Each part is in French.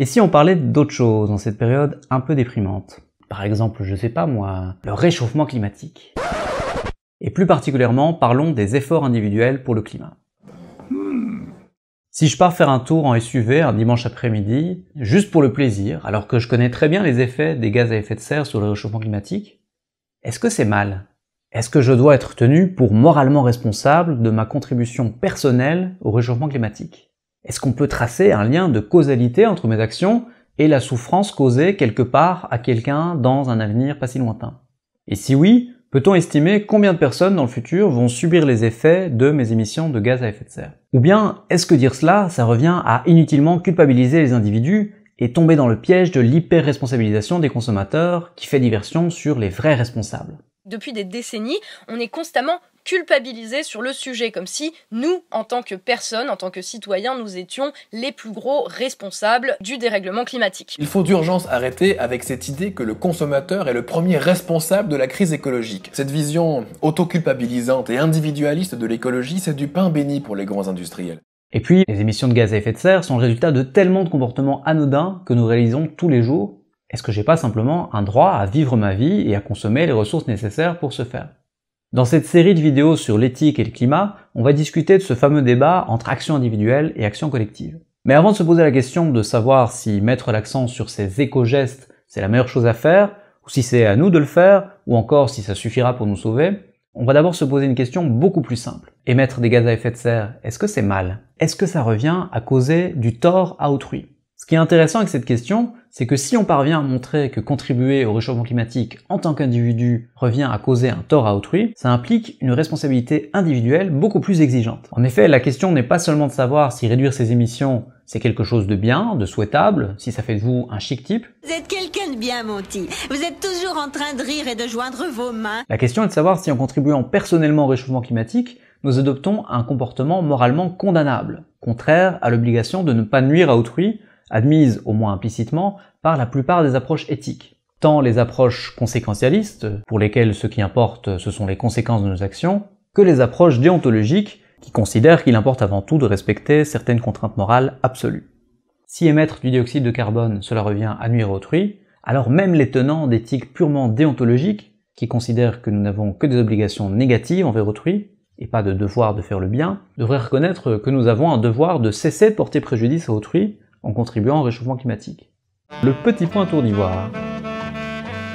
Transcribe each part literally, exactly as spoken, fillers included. Et si on parlait d'autres choses en cette période un peu déprimante? Par exemple, je sais pas moi, le réchauffement climatique. Et plus particulièrement, parlons des efforts individuels pour le climat. Si je pars faire un tour en S U V un dimanche après-midi, juste pour le plaisir, alors que je connais très bien les effets des gaz à effet de serre sur le réchauffement climatique, est-ce que c'est mal? Est-ce que je dois être tenu pour moralement responsable de ma contribution personnelle au réchauffement climatique? Est-ce qu'on peut tracer un lien de causalité entre mes actions et la souffrance causée quelque part à quelqu'un dans un avenir pas si lointain? Et si oui, peut-on estimer combien de personnes dans le futur vont subir les effets de mes émissions de gaz à effet de serre? Ou bien, est-ce que dire cela, ça revient à inutilement culpabiliser les individus et tomber dans le piège de l'hyper-responsabilisation des consommateurs qui fait diversion sur les vrais responsables? Depuis des décennies, on est constamment culpabilisé sur le sujet, comme si nous, en tant que personnes, en tant que citoyens, nous étions les plus gros responsables du dérèglement climatique. Il faut d'urgence arrêter avec cette idée que le consommateur est le premier responsable de la crise écologique. Cette vision autoculpabilisante et individualiste de l'écologie, c'est du pain béni pour les grands industriels. Et puis, les émissions de gaz à effet de serre sont le résultat de tellement de comportements anodins que nous réalisons tous les jours. Est-ce que j'ai pas simplement un droit à vivre ma vie et à consommer les ressources nécessaires pour ce faire? Dans cette série de vidéos sur l'éthique et le climat, on va discuter de ce fameux débat entre action individuelle et action collective. Mais avant de se poser la question de savoir si mettre l'accent sur ces éco-gestes c'est la meilleure chose à faire, ou si c'est à nous de le faire, ou encore si ça suffira pour nous sauver, on va d'abord se poser une question beaucoup plus simple. Émettre des gaz à effet de serre, est-ce que c'est mal? Est-ce que ça revient à causer du tort à autrui? Ce qui est intéressant avec cette question, c'est que si on parvient à montrer que contribuer au réchauffement climatique en tant qu'individu revient à causer un tort à autrui, ça implique une responsabilité individuelle beaucoup plus exigeante. En effet, la question n'est pas seulement de savoir si réduire ses émissions c'est quelque chose de bien, de souhaitable, si ça fait de vous un chic type. Vous êtes quelqu'un de bien, Monty. Vous êtes toujours en train de rire et de joindre vos mains. La question est de savoir si en contribuant personnellement au réchauffement climatique, nous adoptons un comportement moralement condamnable, contraire à l'obligation de ne pas nuire à autrui, admise au moins implicitement par la plupart des approches éthiques. Tant les approches conséquentialistes, pour lesquelles ce qui importe ce sont les conséquences de nos actions, que les approches déontologiques, qui considèrent qu'il importe avant tout de respecter certaines contraintes morales absolues. Si émettre du dioxyde de carbone, cela revient à nuire à autrui, alors même les tenants d'éthique purement déontologique, qui considèrent que nous n'avons que des obligations négatives envers autrui, et pas de devoir de faire le bien, devraient reconnaître que nous avons un devoir de cesser de porter préjudice à autrui, en contribuant au réchauffement climatique. Le petit point tour d'ivoire.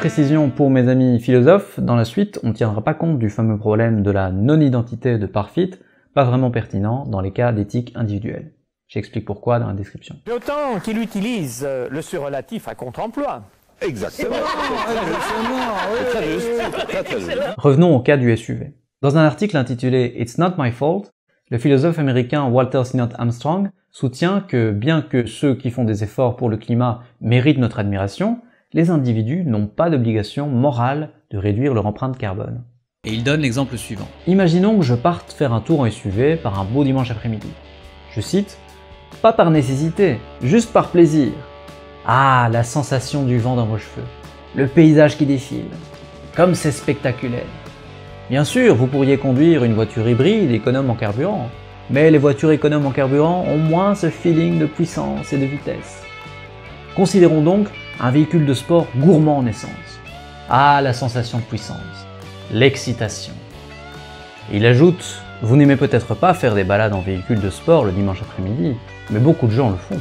Précision pour mes amis philosophes, dans la suite, on ne tiendra pas compte du fameux problème de la non-identité de Parfit, pas vraiment pertinent dans les cas d'éthique individuelle. J'explique pourquoi dans la description. D'autant qu'il utilise le surrelatif à contre-emploi. Exactement. Revenons au cas du S U V. Dans un article intitulé « It's not my fault », le philosophe américain Walter Sinnott-Armstrong soutient que, bien que ceux qui font des efforts pour le climat méritent notre admiration, les individus n'ont pas d'obligation morale de réduire leur empreinte carbone. Et il donne l'exemple suivant. Imaginons que je parte faire un tour en S U V par un beau dimanche après-midi. Je cite « Pas par nécessité, juste par plaisir. Ah, la sensation du vent dans vos cheveux. Le paysage qui défile. Comme c'est spectaculaire. Bien sûr, vous pourriez conduire une voiture hybride économe en carburant. Mais les voitures économes en carburant ont moins ce feeling de puissance et de vitesse. Considérons donc un véhicule de sport gourmand en essence. Ah, la sensation de puissance, l'excitation. Il ajoute, vous n'aimez peut-être pas faire des balades en véhicule de sport le dimanche après-midi, mais beaucoup de gens le font.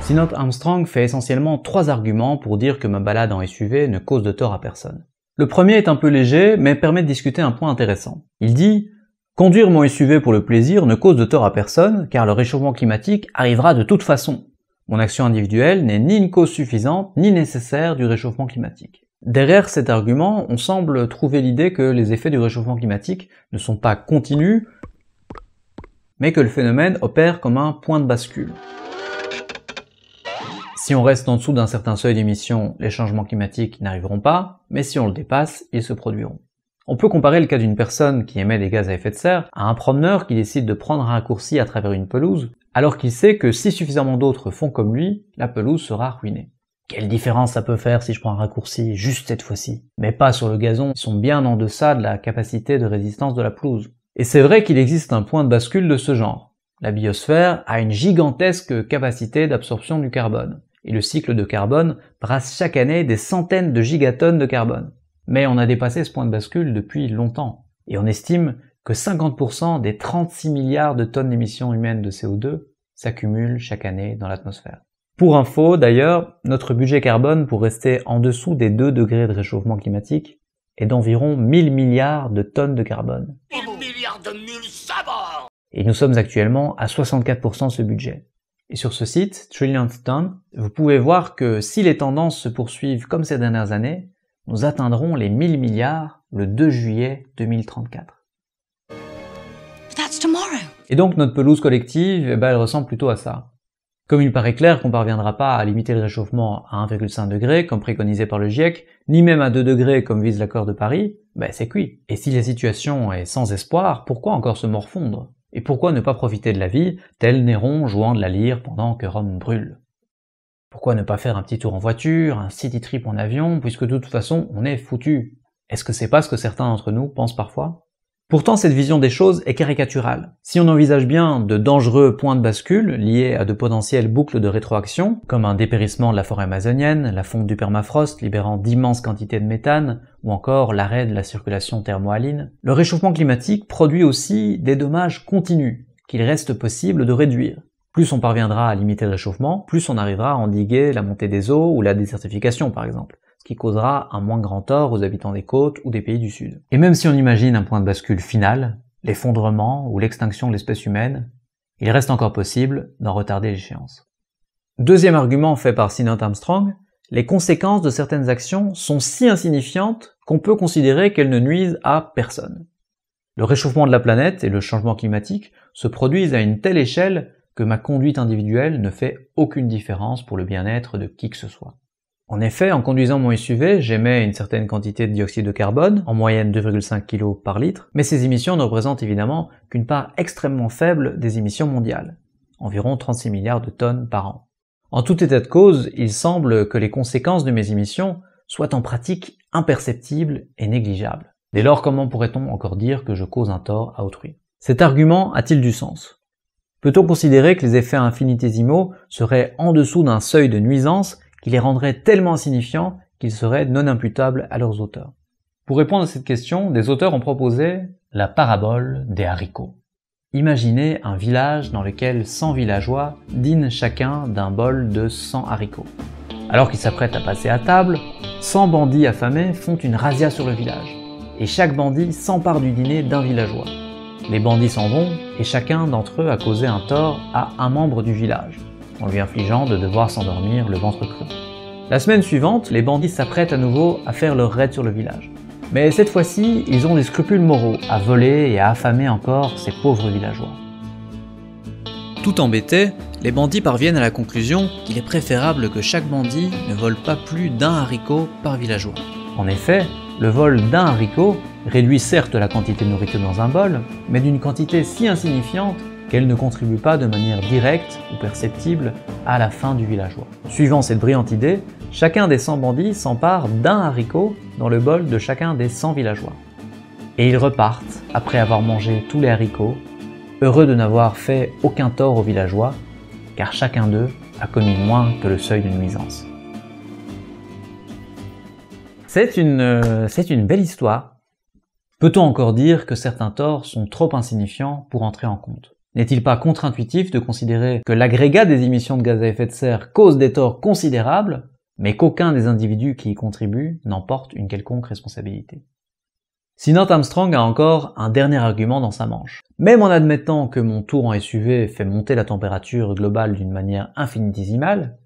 Sinnott-Armstrong fait essentiellement trois arguments pour dire que ma balade en S U V ne cause de tort à personne. Le premier est un peu léger, mais permet de discuter un point intéressant. Il dit « Conduire mon S U V pour le plaisir ne cause de tort à personne, car le réchauffement climatique arrivera de toute façon. Mon action individuelle n'est ni une cause suffisante, ni nécessaire du réchauffement climatique. » Derrière cet argument, on semble trouver l'idée que les effets du réchauffement climatique ne sont pas continus, mais que le phénomène opère comme un point de bascule. Si on reste en dessous d'un certain seuil d'émission, les changements climatiques n'arriveront pas, mais si on le dépasse, ils se produiront. On peut comparer le cas d'une personne qui émet des gaz à effet de serre à un promeneur qui décide de prendre un raccourci à travers une pelouse, alors qu'il sait que si suffisamment d'autres font comme lui, la pelouse sera ruinée. Quelle différence ça peut faire si je prends un raccourci juste cette fois-ci? Mais pas sur le gazon, ils sont bien en deçà de la capacité de résistance de la pelouse. Et c'est vrai qu'il existe un point de bascule de ce genre. La biosphère a une gigantesque capacité d'absorption du carbone, et le cycle de carbone brasse chaque année des centaines de gigatonnes de carbone. Mais on a dépassé ce point de bascule depuis longtemps, et on estime que cinquante pour cent des trente-six milliards de tonnes d'émissions humaines de C O deux s'accumulent chaque année dans l'atmosphère. Pour info, d'ailleurs, notre budget carbone pour rester en dessous des deux degrés de réchauffement climatique est d'environ mille milliards de tonnes de carbone. mille milliards de mille sabords. Et nous sommes actuellement à soixante-quatre pour cent de ce budget. Et sur ce site, Trillionth Tonne, vous pouvez voir que si les tendances se poursuivent comme ces dernières années, nous atteindrons les mille milliards le deux juillet deux mille trente-quatre. That's tomorrow. Et donc notre pelouse collective, eh ben, elle ressemble plutôt à ça. Comme il paraît clair qu'on ne parviendra pas à limiter le réchauffement à un virgule cinq degré, comme préconisé par le GIEC, ni même à deux degrés, comme vise l'accord de Paris, ben c'est cuit. Et si la situation est sans espoir, pourquoi encore se morfondre? Et pourquoi ne pas profiter de la vie, tel Néron jouant de la lyre pendant que Rome brûle? Pourquoi ne pas faire un petit tour en voiture, un city trip en avion, puisque de toute façon on est foutu? Est-ce que c'est pas ce que certains d'entre nous pensent parfois? Pourtant, cette vision des choses est caricaturale. Si on envisage bien de dangereux points de bascule liés à de potentielles boucles de rétroaction, comme un dépérissement de la forêt amazonienne, la fonte du permafrost libérant d'immenses quantités de méthane, ou encore l'arrêt de la circulation thermohaline, le réchauffement climatique produit aussi des dommages continus qu'il reste possible de réduire. Plus on parviendra à limiter le réchauffement, plus on arrivera à endiguer la montée des eaux ou la désertification par exemple, qui causera un moins grand tort aux habitants des côtes ou des pays du Sud. Et même si on imagine un point de bascule final, l'effondrement ou l'extinction de l'espèce humaine, il reste encore possible d'en retarder l'échéance. Deuxième argument fait par Sinnott-Armstrong, les conséquences de certaines actions sont si insignifiantes qu'on peut considérer qu'elles ne nuisent à personne. Le réchauffement de la planète et le changement climatique se produisent à une telle échelle que ma conduite individuelle ne fait aucune différence pour le bien-être de qui que ce soit. En effet, en conduisant mon S U V, j'émets une certaine quantité de dioxyde de carbone, en moyenne deux virgule cinq kilos par litre, mais ces émissions ne représentent évidemment qu'une part extrêmement faible des émissions mondiales, environ trente-six milliards de tonnes par an. En tout état de cause, il semble que les conséquences de mes émissions soient en pratique imperceptibles et négligeables. Dès lors, comment pourrait-on encore dire que je cause un tort à autrui? Cet argument a-t-il du sens? Peut-on considérer que les effets infinitésimaux seraient en dessous d'un seuil de nuisance qui les rendrait tellement insignifiants qu'ils seraient non imputables à leurs auteurs? Pour répondre à cette question, des auteurs ont proposé la parabole des haricots. Imaginez un village dans lequel cent villageois dînent chacun d'un bol de cent haricots. Alors qu'ils s'apprêtent à passer à table, cent bandits affamés font une razzia sur le village, et chaque bandit s'empare du dîner d'un villageois. Les bandits s'en vont, et chacun d'entre eux a causé un tort à un membre du village, en lui infligeant de devoir s'endormir le ventre creux. La semaine suivante, les bandits s'apprêtent à nouveau à faire leur raid sur le village. Mais cette fois-ci, ils ont des scrupules moraux à voler et à affamer encore ces pauvres villageois. Tout embêtés, les bandits parviennent à la conclusion qu'il est préférable que chaque bandit ne vole pas plus d'un haricot par villageois. En effet, le vol d'un haricot réduit certes la quantité de nourriture dans un bol, mais d'une quantité si insignifiante qu'elle ne contribue pas de manière directe ou perceptible à la faim du villageois. Suivant cette brillante idée, chacun des cent bandits s'empare d'un haricot dans le bol de chacun des cent villageois. Et ils repartent, après avoir mangé tous les haricots, heureux de n'avoir fait aucun tort aux villageois, car chacun d'eux a commis moins que le seuil de nuisance. C'est une, euh, c'est une belle histoire. Peut-on encore dire que certains torts sont trop insignifiants pour entrer en compte? N'est-il pas contre-intuitif de considérer que l'agrégat des émissions de gaz à effet de serre cause des torts considérables, mais qu'aucun des individus qui y contribuent n'emporte une quelconque responsabilité? Sinnott-Armstrong a encore un dernier argument dans sa manche. Même en admettant que mon tour en S U V fait monter la température globale d'une manière infinitésimale,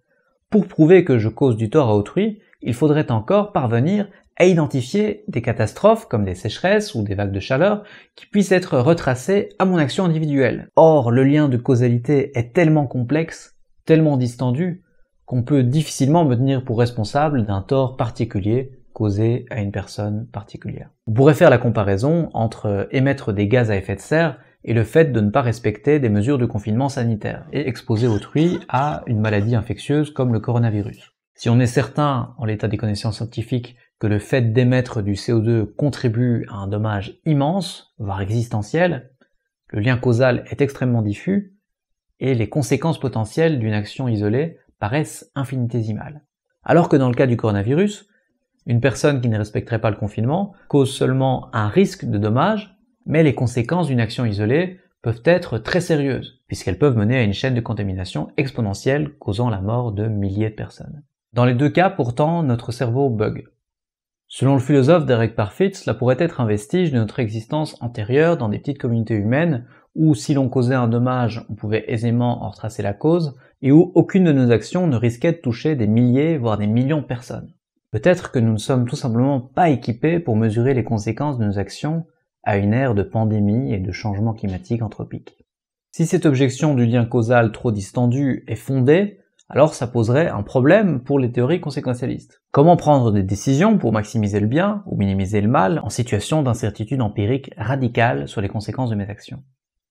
pour prouver que je cause du tort à autrui, il faudrait encore parvenir à identifier des catastrophes comme des sécheresses ou des vagues de chaleur qui puissent être retracées à mon action individuelle. Or, le lien de causalité est tellement complexe, tellement distendu, qu'on peut difficilement me tenir pour responsable d'un tort particulier causé à une personne particulière. On pourrait faire la comparaison entre émettre des gaz à effet de serre et le fait de ne pas respecter des mesures de confinement sanitaire et exposer autrui à une maladie infectieuse comme le coronavirus. Si on est certain, en l'état des connaissances scientifiques, que le fait d'émettre du C O deux contribue à un dommage immense, voire existentiel, le lien causal est extrêmement diffus, et les conséquences potentielles d'une action isolée paraissent infinitésimales. Alors que dans le cas du coronavirus, une personne qui ne respecterait pas le confinement cause seulement un risque de dommage, mais les conséquences d'une action isolée peuvent être très sérieuses, puisqu'elles peuvent mener à une chaîne de contamination exponentielle causant la mort de milliers de personnes. Dans les deux cas, pourtant, notre cerveau bug. Selon le philosophe Derek Parfit, cela pourrait être un vestige de notre existence antérieure dans des petites communautés humaines où, si l'on causait un dommage, on pouvait aisément en retracer la cause, et où aucune de nos actions ne risquait de toucher des milliers, voire des millions de personnes. Peut-être que nous ne sommes tout simplement pas équipés pour mesurer les conséquences de nos actions à une ère de pandémie et de changement climatique anthropique. Si cette objection du lien causal trop distendu est fondée, alors ça poserait un problème pour les théories conséquentialistes. Comment prendre des décisions pour maximiser le bien ou minimiser le mal en situation d'incertitude empirique radicale sur les conséquences de mes actions?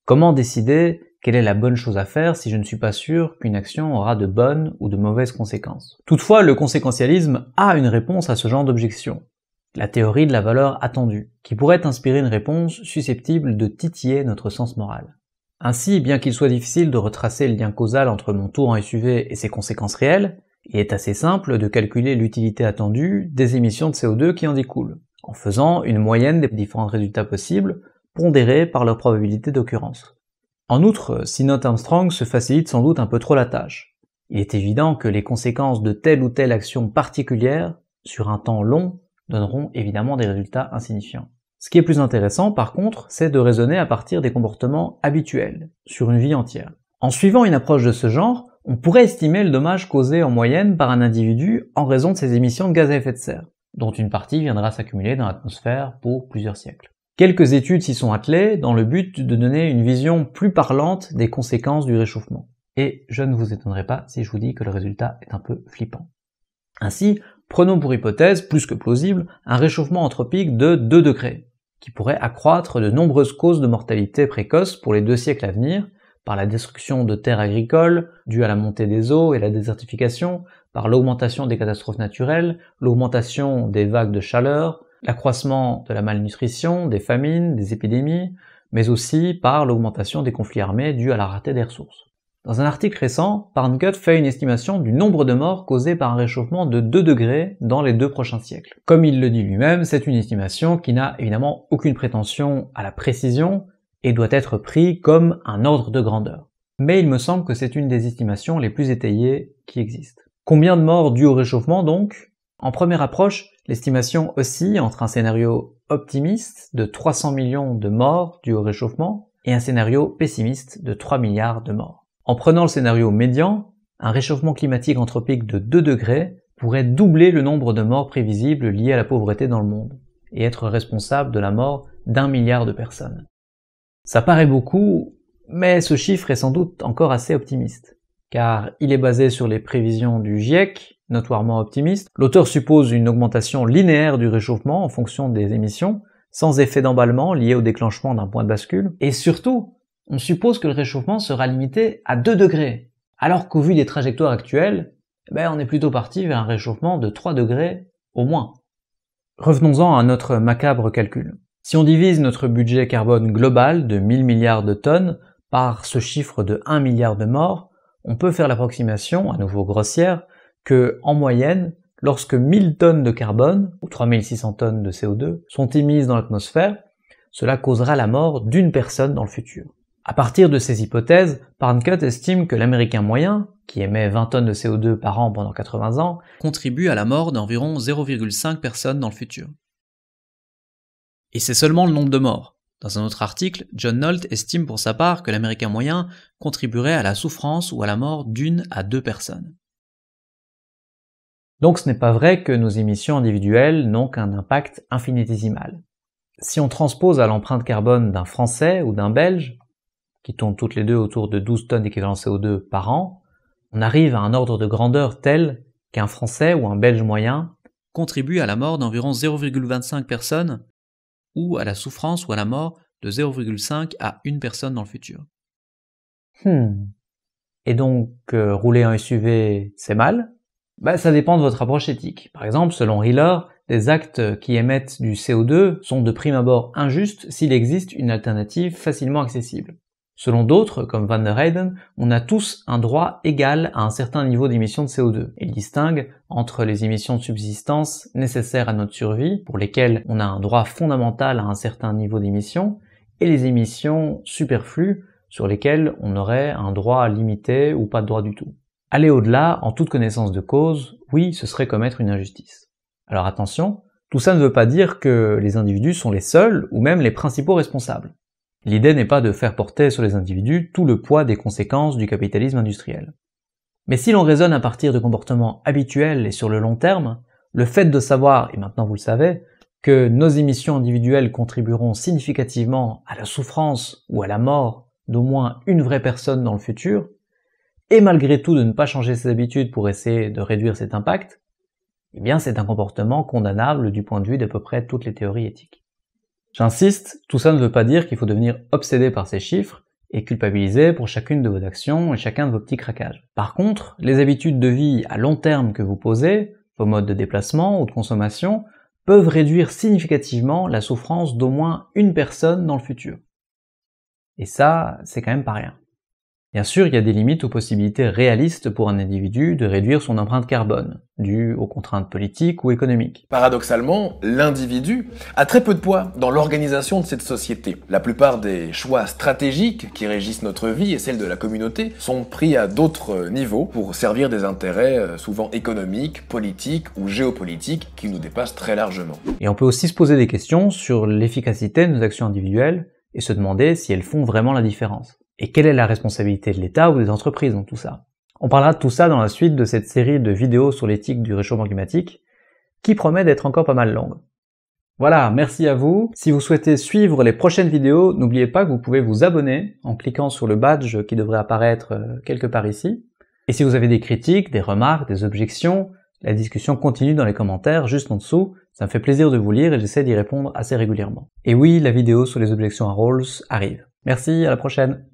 Comment décider quelle est la bonne chose à faire si je ne suis pas sûr qu'une action aura de bonnes ou de mauvaises conséquences? Toutefois, le conséquentialisme a une réponse à ce genre d'objection, la théorie de la valeur attendue, qui pourrait inspirer une réponse susceptible de titiller notre sens moral. Ainsi, bien qu'il soit difficile de retracer le lien causal entre mon tour en S U V et ses conséquences réelles, il est assez simple de calculer l'utilité attendue des émissions de C O deux qui en découlent, en faisant une moyenne des différents résultats possibles, pondérés par leur probabilité d'occurrence. En outre, Sinnott-Armstrong se facilite sans doute un peu trop la tâche. Il est évident que les conséquences de telle ou telle action particulière, sur un temps long, donneront évidemment des résultats insignifiants. Ce qui est plus intéressant, par contre, c'est de raisonner à partir des comportements habituels, sur une vie entière. En suivant une approche de ce genre, on pourrait estimer le dommage causé en moyenne par un individu en raison de ses émissions de gaz à effet de serre, dont une partie viendra s'accumuler dans l'atmosphère pour plusieurs siècles. Quelques études s'y sont attelées dans le but de donner une vision plus parlante des conséquences du réchauffement. Et je ne vous étonnerai pas si je vous dis que le résultat est un peu flippant. Ainsi, prenons pour hypothèse, plus que plausible, un réchauffement anthropique de deux degrés, qui pourrait accroître de nombreuses causes de mortalité précoce pour les deux siècles à venir, par la destruction de terres agricoles, due à la montée des eaux et la désertification, par l'augmentation des catastrophes naturelles, l'augmentation des vagues de chaleur, l'accroissement de la malnutrition, des famines, des épidémies, mais aussi par l'augmentation des conflits armés dus à la rareté des ressources. Dans un article récent, Parncutt fait une estimation du nombre de morts causés par un réchauffement de deux degrés dans les deux prochains siècles. Comme il le dit lui-même, c'est une estimation qui n'a évidemment aucune prétention à la précision et doit être prise comme un ordre de grandeur. Mais il me semble que c'est une des estimations les plus étayées qui existent. Combien de morts dues au réchauffement donc? En première approche, l'estimation oscille entre un scénario optimiste de trois cents millions de morts dus au réchauffement et un scénario pessimiste de trois milliards de morts. En prenant le scénario médian, un réchauffement climatique anthropique de deux degrés pourrait doubler le nombre de morts prévisibles liées à la pauvreté dans le monde et être responsable de la mort d'un milliard de personnes. Ça paraît beaucoup, mais ce chiffre est sans doute encore assez optimiste, car il est basé sur les prévisions du GIEC, notoirement optimiste. L'auteur suppose une augmentation linéaire du réchauffement en fonction des émissions, sans effet d'emballement lié au déclenchement d'un point de bascule. Et surtout, on suppose que le réchauffement sera limité à deux degrés, alors qu'au vu des trajectoires actuelles, ben on est plutôt parti vers un réchauffement de trois degrés au moins. Revenons-en à notre macabre calcul. Si on divise notre budget carbone global de mille milliards de tonnes par ce chiffre de un milliard de morts, on peut faire l'approximation, à nouveau grossière, que, en moyenne, lorsque mille tonnes de carbone, ou trois mille six cents tonnes de C O deux, sont émises dans l'atmosphère, cela causera la mort d'une personne dans le futur. À partir de ces hypothèses, Parncutt estime que l'Américain moyen, qui émet vingt tonnes de C O deux par an pendant quatre-vingts ans, contribue à la mort d'environ zéro virgule cinq personnes dans le futur. Et c'est seulement le nombre de morts. Dans un autre article, John Nolt estime pour sa part que l'Américain moyen contribuerait à la souffrance ou à la mort d'une à deux personnes. Donc ce n'est pas vrai que nos émissions individuelles n'ont qu'un impact infinitésimal. Si on transpose à l'empreinte carbone d'un Français ou d'un Belge, qui tournent toutes les deux autour de douze tonnes d'équivalent C O deux par an, on arrive à un ordre de grandeur tel qu'un Français ou un Belge moyen contribue à la mort d'environ zéro virgule vingt-cinq personnes ou à la souffrance ou à la mort de zéro virgule cinq à une personne dans le futur. Hmm. Et donc, euh, rouler en S U V, c'est mal ? Ben, ça dépend de votre approche éthique. Par exemple, selon Hiller, les actes qui émettent du C O deux sont de prime abord injustes s'il existe une alternative facilement accessible. Selon d'autres, comme Van der Heyden, on a tous un droit égal à un certain niveau d'émissions de C O deux. Il distingue entre les émissions de subsistance nécessaires à notre survie, pour lesquelles on a un droit fondamental à un certain niveau d'émissions, et les émissions superflues, sur lesquelles on aurait un droit limité ou pas de droit du tout. Aller au-delà, en toute connaissance de cause, oui, ce serait commettre une injustice. Alors attention, tout ça ne veut pas dire que les individus sont les seuls ou même les principaux responsables. L'idée n'est pas de faire porter sur les individus tout le poids des conséquences du capitalisme industriel. Mais si l'on raisonne à partir de comportements habituels et sur le long terme, le fait de savoir, et maintenant vous le savez, que nos émissions individuelles contribueront significativement à la souffrance ou à la mort d'au moins une vraie personne dans le futur, et malgré tout de ne pas changer ses habitudes pour essayer de réduire cet impact, eh bien c'est un comportement condamnable du point de vue d'à peu près toutes les théories éthiques. J'insiste, tout ça ne veut pas dire qu'il faut devenir obsédé par ces chiffres et culpabiliser pour chacune de vos actions et chacun de vos petits craquages. Par contre, les habitudes de vie à long terme que vous posez, vos modes de déplacement ou de consommation, peuvent réduire significativement la souffrance d'au moins une personne dans le futur. Et ça, c'est quand même pas rien. Bien sûr, il y a des limites aux possibilités réalistes pour un individu de réduire son empreinte carbone, due aux contraintes politiques ou économiques. Paradoxalement, l'individu a très peu de poids dans l'organisation de cette société. La plupart des choix stratégiques qui régissent notre vie et celle de la communauté sont pris à d'autres niveaux pour servir des intérêts souvent économiques, politiques ou géopolitiques qui nous dépassent très largement. Et on peut aussi se poser des questions sur l'efficacité de nos actions individuelles, et se demander si elles font vraiment la différence. Et quelle est la responsabilité de l'État ou des entreprises dans tout ça? On parlera de tout ça dans la suite de cette série de vidéos sur l'éthique du réchauffement climatique, qui promet d'être encore pas mal longue. Voilà, merci à vous. Si vous souhaitez suivre les prochaines vidéos, n'oubliez pas que vous pouvez vous abonner en cliquant sur le badge qui devrait apparaître quelque part ici. Et si vous avez des critiques, des remarques, des objections, la discussion continue dans les commentaires juste en dessous, ça me fait plaisir de vous lire et j'essaie d'y répondre assez régulièrement. Et oui, la vidéo sur les objections à Rawls arrive. Merci, à la prochaine!